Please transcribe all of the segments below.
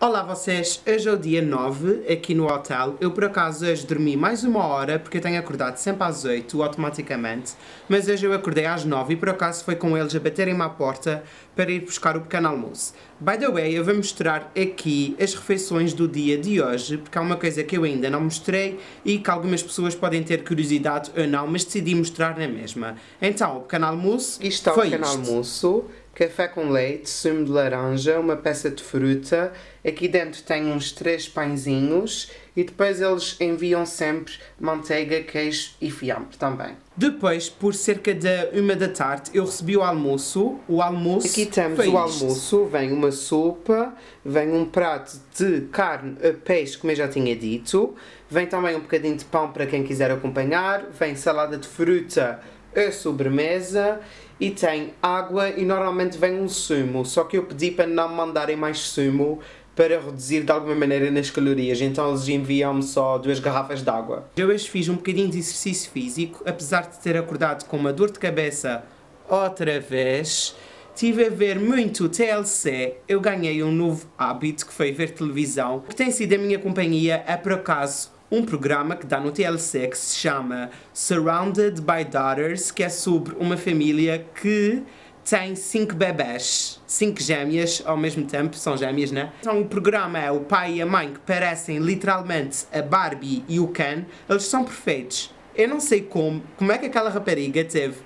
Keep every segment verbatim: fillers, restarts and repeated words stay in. Olá vocês, hoje é o dia nove aqui no hotel. Eu por acaso hoje dormi mais uma hora porque eu tenho acordado sempre às oito automaticamente, mas hoje eu acordei às nove e por acaso foi com eles a baterem-me à porta para ir buscar o pequeno almoço. By the way, eu vou mostrar aqui as refeições do dia de hoje porque há uma coisa que eu ainda não mostrei e que algumas pessoas podem ter curiosidade ou não, mas decidi mostrar na mesma. Então, o pequeno almoço isto foi o pequeno isto. almoço. Café com leite, sumo de laranja, uma peça de fruta, aqui dentro tem uns três pãezinhos e depois eles enviam sempre manteiga, queijo e fiambre também. Depois, por cerca de uma da tarde, eu recebi o almoço. O almoço Aqui temos o almoço, vem uma sopa, vem um prato de carne a peixe, como eu já tinha dito, vem também um bocadinho de pão para quem quiser acompanhar, vem salada de fruta, a sobremesa e tem água e normalmente vem um sumo, só que eu pedi para não mandarem mais sumo para reduzir de alguma maneira nas calorias, então eles enviam-me só duas garrafas de água. Eu hoje fiz um bocadinho de exercício físico, apesar de ter acordado com uma dor de cabeça outra vez. Estive a ver muito T L C, eu ganhei um novo hábito que foi ver televisão, que tem sido a minha companhia é por acaso um programa que dá no T L C que se chama Surrounded by Daughters, que é sobre uma família que tem cinco bebés, cinco gêmeas ao mesmo tempo, são gêmeas, né? Então o programa é o pai e a mãe que parecem literalmente a Barbie e o Ken, eles são perfeitos. Eu não sei como, como é que aquela rapariga teve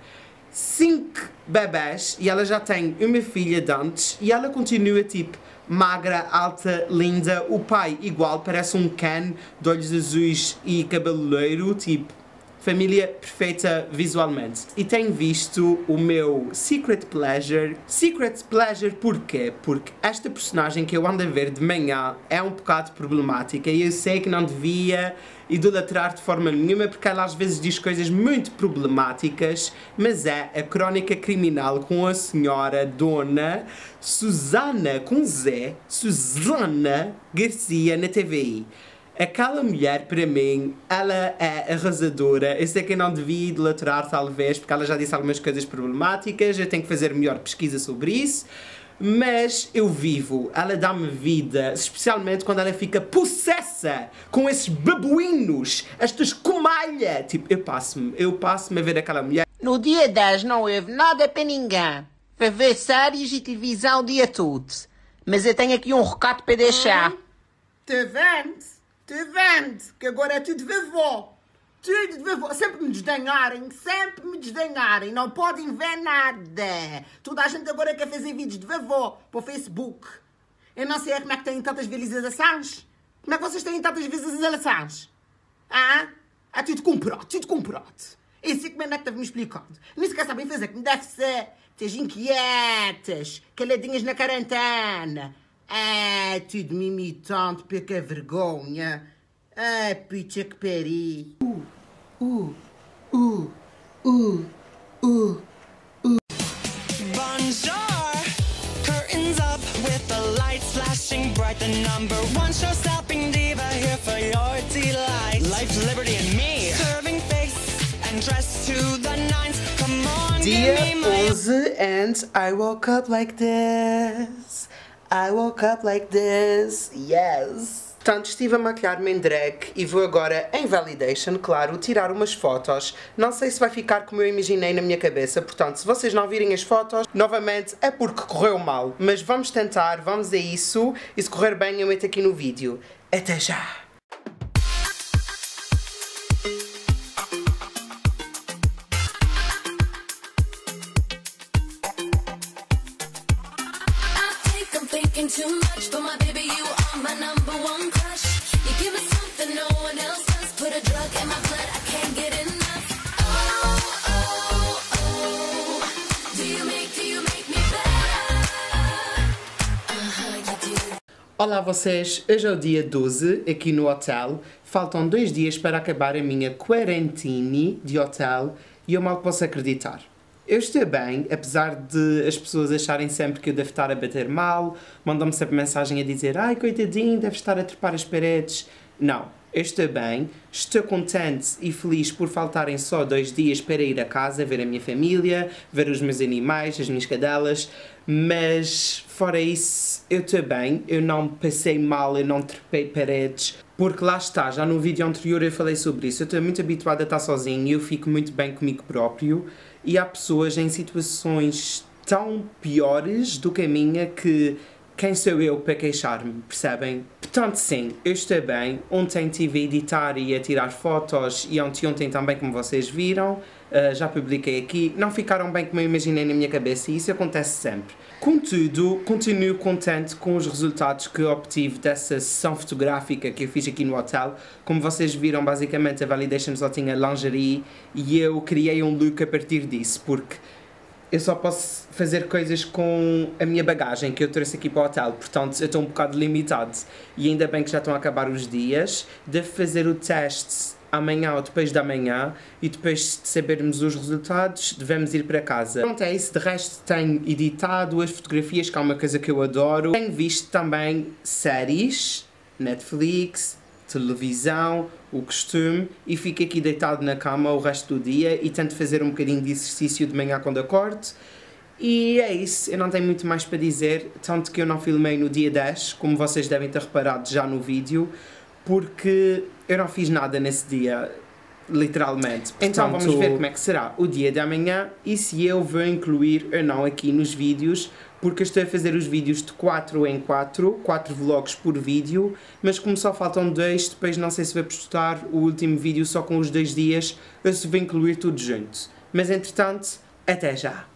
cinco bebés e ela já tem uma filha de antes e ela continua tipo magra, alta, linda, o pai igual, parece um Ken de olhos azuis e cabelo loiro, tipo, família perfeita visualmente. E tenho visto o meu Secret Pleasure. Secret Pleasure porquê? Porque esta personagem que eu ando a ver de manhã é um bocado problemática e eu sei que não devia idolatrar de forma nenhuma porque ela às vezes diz coisas muito problemáticas, mas é a crónica criminal com a senhora dona Susana, com Z, Susana Garcia na T V I. Aquela mulher, para mim, ela é arrasadora. Eu sei que eu não devia idolatrar, talvez, porque ela já disse algumas coisas problemáticas, eu tenho que fazer melhor pesquisa sobre isso, mas eu vivo, ela dá-me vida, especialmente quando ela fica possessa com esses babuínos, estas comalhas. Tipo, eu passo-me, eu passo-me a ver aquela mulher. No dia dez não houve nada para ninguém, para ver séries e televisão o dia todo. Mas eu tenho aqui um recado para deixar. Hum, te vendo? Te vendo, que agora é tudo vovó, tudo vovó, sempre me desdenharem, sempre me desdenharem, não podem ver nada. Toda a gente agora quer fazer vídeos de vovó para o Facebook. Eu não sei como é que têm tantas visualizações, como é que vocês têm tantas visualizações? Ah, é tudo comprado, tudo comprado. Isso é que o meu neto estava me explicando. Nem sequer sabem fazer, que me deve ser, estejam inquietas, caladinhas na quarentena. É tudo me imitando, porque é vergonha. É picha que peri. Uh, uh, uh, uh, uh, uh. Bonjour, curtains up with the lights flashing bright. The number one show stopping diva here for your delight. Life, liberty and me. Serving face and dress to the nines. Come on, give me my... Dia onze and I woke up like this. I woke up like this, yes! Portanto, estive a maquilhar-me em drag e vou agora em valleydation, claro, tirar umas fotos. Não sei se vai ficar como eu imaginei na minha cabeça, portanto, se vocês não virem as fotos, novamente é porque correu mal. Mas vamos tentar, vamos a isso e se correr bem eu meto aqui no vídeo. Até já! Too much, but my baby, you are my number one crush. You give me something no one else does. Put a drug in my blood, I can't get enough. Oh, oh, oh. Do you make, do you make me better? Uh-huh, you do. Olá vocês, hoje é o dia doze aqui no hotel. Faltam dois dias para acabar a minha quarentine de hotel e eu mal posso acreditar. Eu estou bem, apesar de as pessoas acharem sempre que eu devo estar a bater mal, mandam-me sempre mensagem a dizer ai coitadinho, deve estar a trepar as paredes. Não, estou bem, estou contente e feliz por faltarem só dois dias para ir a casa, ver a minha família, ver os meus animais, as minhas cadelas, mas fora isso eu estou bem, eu não passei mal, eu não trepei paredes, porque lá está, já no vídeo anterior eu falei sobre isso, eu estou muito habituada a estar sozinho e eu fico muito bem comigo próprio, e há pessoas em situações tão piores do que a minha que quem sou eu para queixar-me, percebem? Portanto, sim, eu estou bem. Ontem estive a editar e a tirar fotos e anteontem também, como vocês viram, uh, já publiquei aqui. Não ficaram bem como eu imaginei na minha cabeça e isso acontece sempre. Contudo, continuo contente com os resultados que obtive dessa sessão fotográfica que eu fiz aqui no hotel. Como vocês viram, basicamente a Valleydation só tinha lingerie e eu criei um look a partir disso, porque eu só posso fazer coisas com a minha bagagem que eu trouxe aqui para o hotel, portanto eu estou um bocado limitado e ainda bem que já estão a acabar os dias. Devo fazer o teste amanhã ou depois da manhã e depois de sabermos os resultados devemos ir para casa. Pronto, é isso. De resto tenho editado as fotografias, que é uma coisa que eu adoro. Tenho visto também séries, Netflix, televisão, o costume, e fico aqui deitado na cama o resto do dia e tento fazer um bocadinho de exercício de manhã quando acordo. E é isso, eu não tenho muito mais para dizer, tanto que eu não filmei no dia dez, como vocês devem ter reparado já no vídeo, porque eu não fiz nada nesse dia, literalmente. Portanto, então vamos ver como é que será o dia de amanhã e se eu vou incluir ou não aqui nos vídeos, porque eu estou a fazer os vídeos de quatro em quatro, quatro vlogs por vídeo, mas como só faltam dois, depois não sei se vou postar o último vídeo só com os dois dias, eu se vou incluir tudo junto. Mas entretanto, até já!